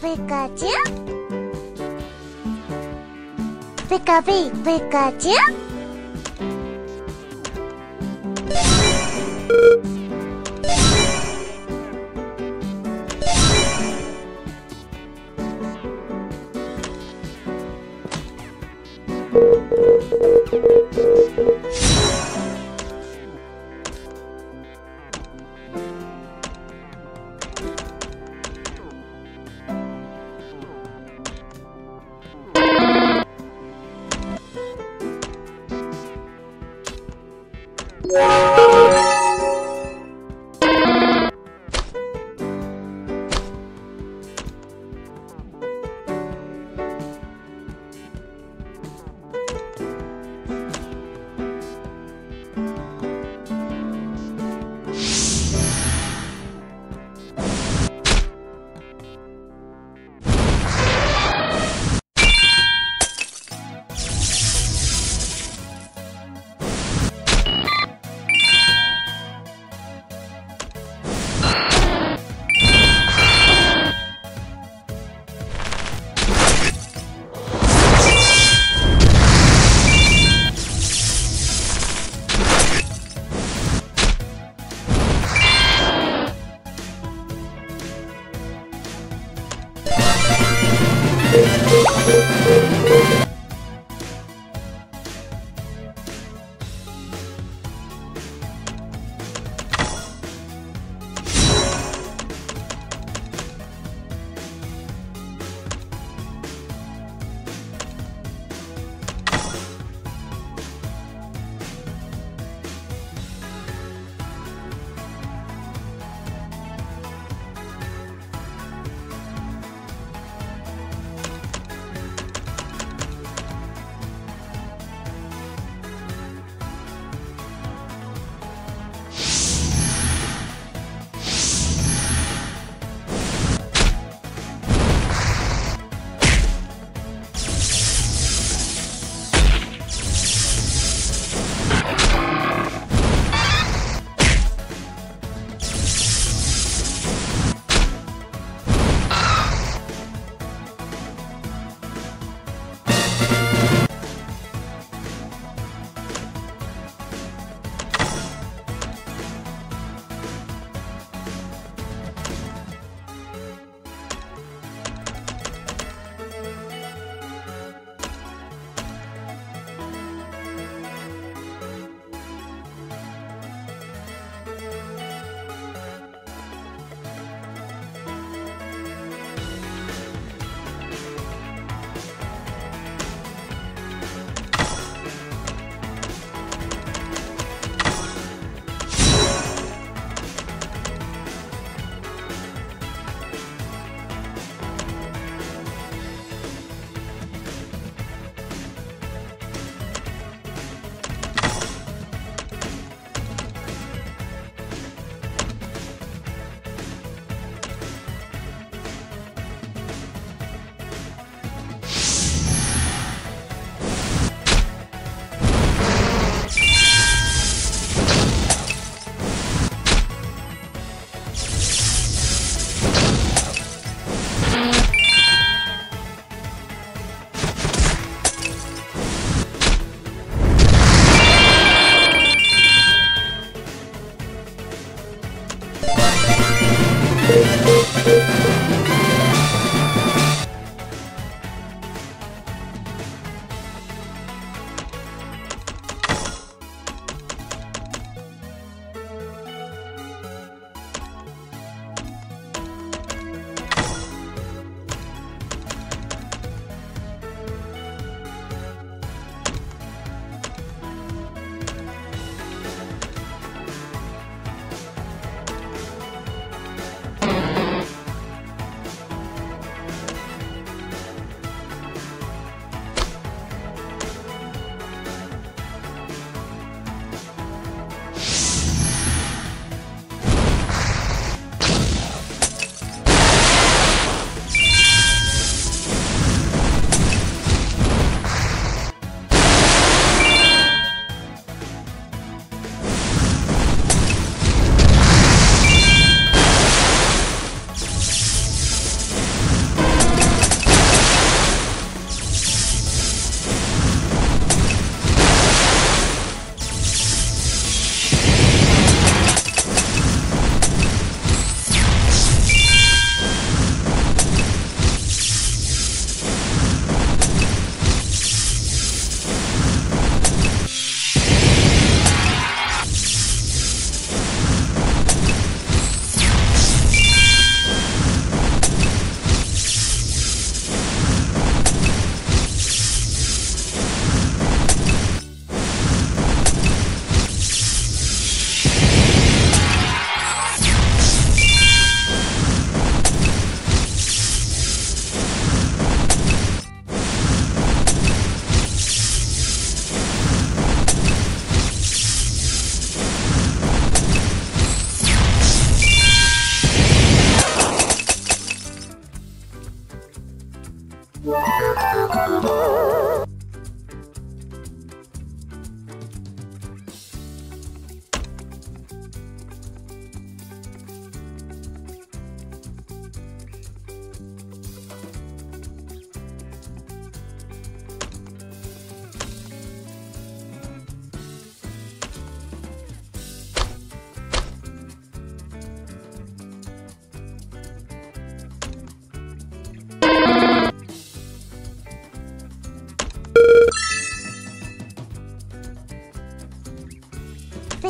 Pikachu, Pikachu, Pikachu,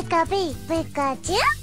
カビブカチュブ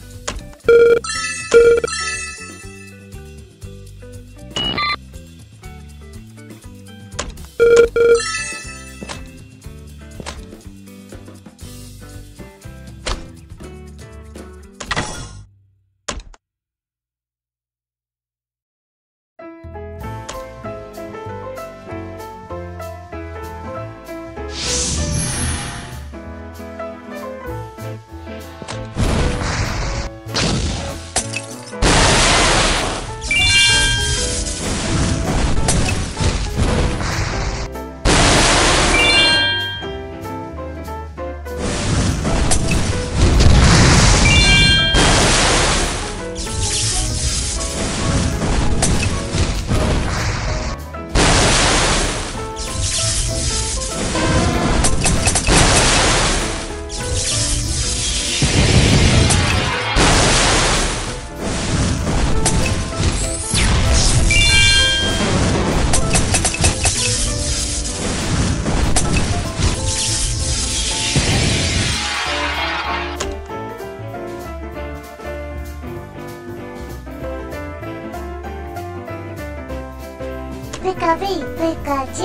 カビブカチ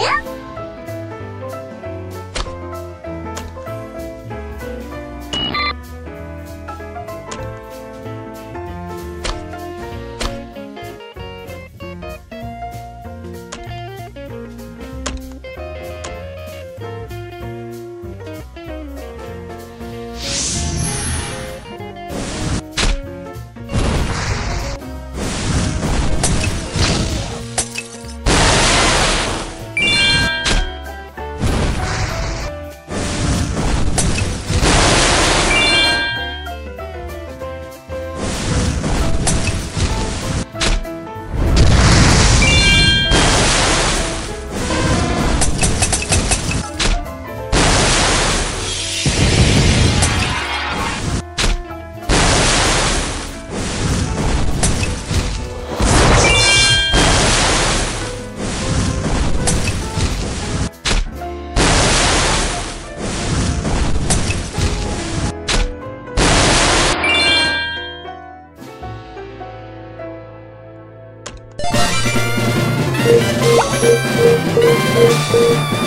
ュ